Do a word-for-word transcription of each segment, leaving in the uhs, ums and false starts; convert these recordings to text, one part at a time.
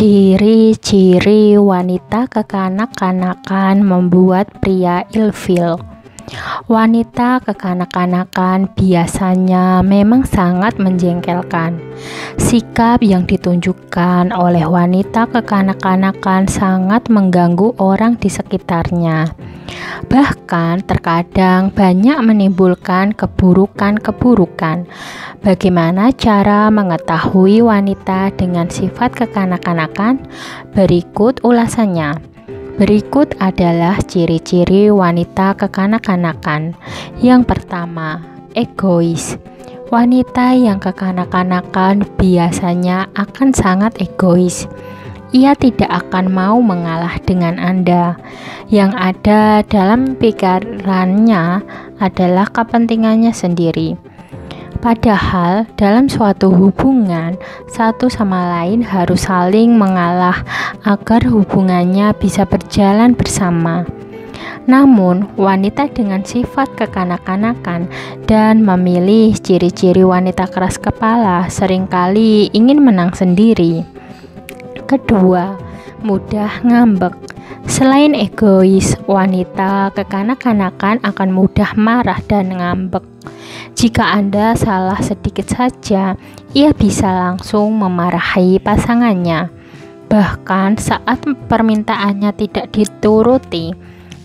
Ciri-ciri wanita kekanak-kanakan membuat pria ilfil. Wanita kekanak-kanakan biasanya memang sangat menjengkelkan. Sikap yang ditunjukkan oleh wanita kekanak-kanakan sangat mengganggu orang di sekitarnya. Bahkan terkadang banyak menimbulkan keburukan-keburukan. Bagaimana cara mengetahui wanita dengan sifat kekanak-kanakan? Berikut ulasannya. Berikut adalah ciri-ciri wanita kekanak-kanakan. Yang pertama, egois. Wanita yang kekanak-kanakan biasanya akan sangat egois. Ia tidak akan mau mengalah dengan Anda. Yang ada dalam pikirannya adalah kepentingannya sendiri. Padahal dalam suatu hubungan, satu sama lain harus saling mengalah agar hubungannya bisa berjalan bersama. Namun, wanita dengan sifat kekanak-kanakan dan memilih ciri-ciri wanita keras kepala seringkali ingin menang sendiri. Kedua, mudah ngambek. Selain egois, wanita kekanak-kanakan akan mudah marah dan ngambek. Jika Anda salah sedikit saja, ia bisa langsung memarahi pasangannya. Bahkan saat permintaannya tidak dituruti,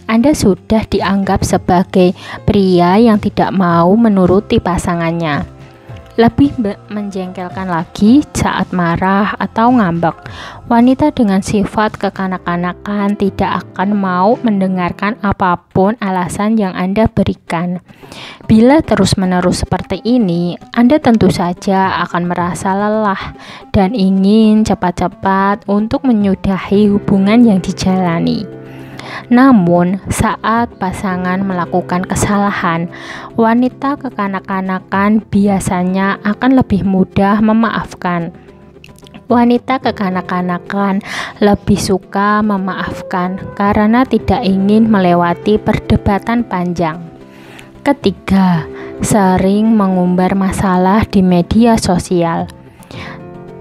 Anda sudah dianggap sebagai pria yang tidak mau menuruti pasangannya. Lebih menjengkelkan lagi saat marah atau ngambek. Wanita dengan sifat kekanak-kanakan tidak akan mau mendengarkan apapun alasan yang Anda berikan. Bila terus-menerus seperti ini, Anda tentu saja akan merasa lelah dan ingin cepat-cepat untuk menyudahi hubungan yang dijalani. Namun, saat pasangan melakukan kesalahan, wanita kekanak-kanakan biasanya akan lebih mudah memaafkan. Wanita kekanak-kanakan lebih suka memaafkan karena tidak ingin melewati perdebatan panjang. Ketiga, sering mengumbar masalah di media sosial.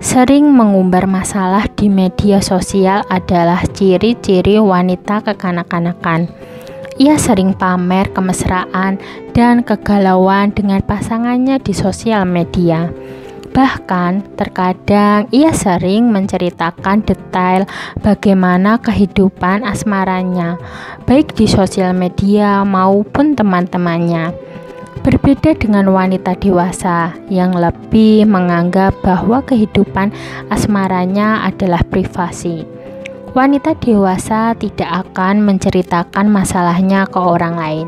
Sering mengumbar masalah di media sosial adalah ciri-ciri wanita kekanak-kanakan. Ia sering pamer kemesraan dan kegalauan dengan pasangannya di sosial media. Bahkan, terkadang ia sering menceritakan detail bagaimana kehidupan asmaranya, baik di sosial media maupun teman-temannya. Berbeda dengan wanita dewasa yang lebih menganggap bahwa kehidupan asmaranya adalah privasi. Wanita dewasa tidak akan menceritakan masalahnya ke orang lain,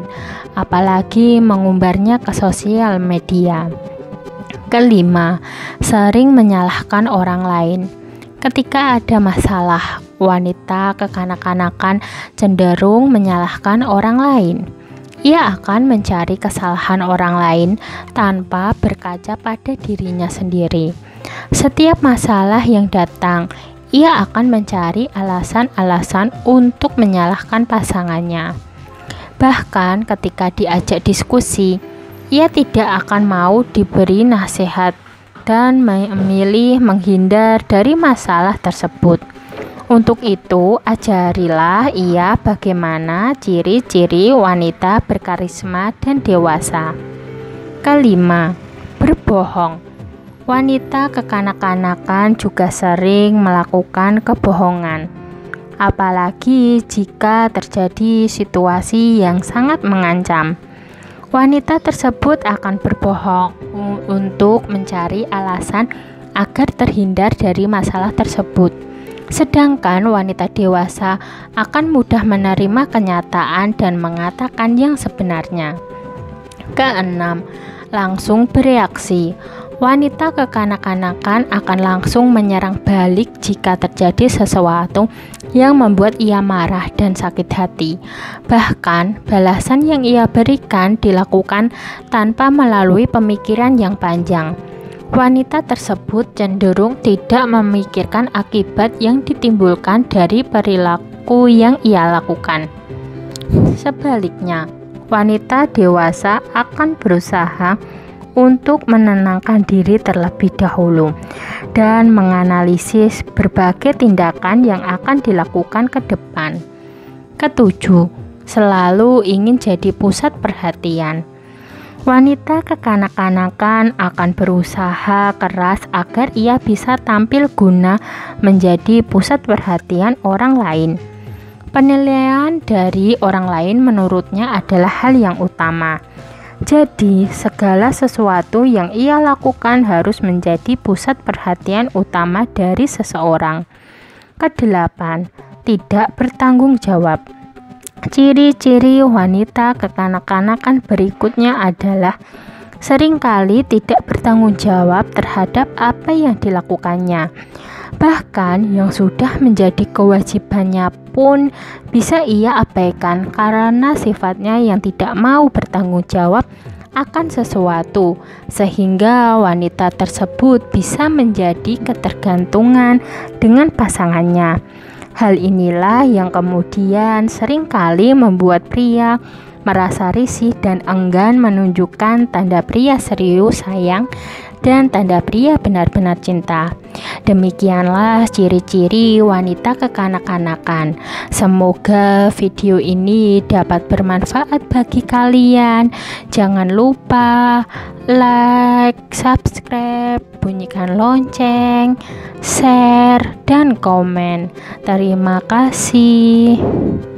apalagi mengumbarnya ke sosial media. Kelima, sering menyalahkan orang lain. Ketika ada masalah, wanita kekanak-kanakan cenderung menyalahkan orang lain. Ia akan mencari kesalahan orang lain tanpa berkaca pada dirinya sendiri. Setiap masalah yang datang, ia akan mencari alasan-alasan untuk menyalahkan pasangannya. Bahkan ketika diajak diskusi, ia tidak akan mau diberi nasihat dan memilih menghindar dari masalah tersebut. Untuk itu, ajarilah ia bagaimana ciri-ciri wanita berkarisma dan dewasa. Kelima, berbohong. Wanita kekanak-kanakan juga sering melakukan kebohongan, apalagi jika terjadi situasi yang sangat mengancam. Wanita tersebut akan berbohong untuk mencari alasan agar terhindar dari masalah tersebut. Sedangkan wanita dewasa akan mudah menerima kenyataan dan mengatakan yang sebenarnya. Keenam, langsung bereaksi. Wanita kekanak-kanakan akan langsung menyerang balik jika terjadi sesuatu yang membuat ia marah dan sakit hati. Bahkan, balasan yang ia berikan dilakukan tanpa melalui pemikiran yang panjang. Wanita tersebut cenderung tidak memikirkan akibat yang ditimbulkan dari perilaku yang ia lakukan. Sebaliknya, wanita dewasa akan berusaha untuk menenangkan diri terlebih dahulu dan menganalisis berbagai tindakan yang akan dilakukan ke depan. Ketujuh, selalu ingin jadi pusat perhatian. Wanita kekanak-kanakan akan berusaha keras agar ia bisa tampil guna menjadi pusat perhatian orang lain. Penilaian dari orang lain menurutnya adalah hal yang utama. Jadi, segala sesuatu yang ia lakukan harus menjadi pusat perhatian utama dari seseorang. Kedelapan, tidak bertanggung jawab. Ciri-ciri wanita kekanak-kanakan berikutnya adalah seringkali tidak bertanggung jawab terhadap apa yang dilakukannya. Bahkan yang sudah menjadi kewajibannya pun bisa ia abaikan karena sifatnya yang tidak mau bertanggung jawab akan sesuatu, sehingga wanita tersebut bisa menjadi ketergantungan dengan pasangannya. Hal inilah yang kemudian seringkali membuat pria merasa risih dan enggan menunjukkan tanda pria serius sayang dan tanda pria benar-benar cinta. Demikianlah ciri-ciri wanita kekanak-kanakan. Semoga video ini dapat bermanfaat bagi kalian. Jangan lupa like, subscribe, bunyikan lonceng, share, dan komen. Terima kasih.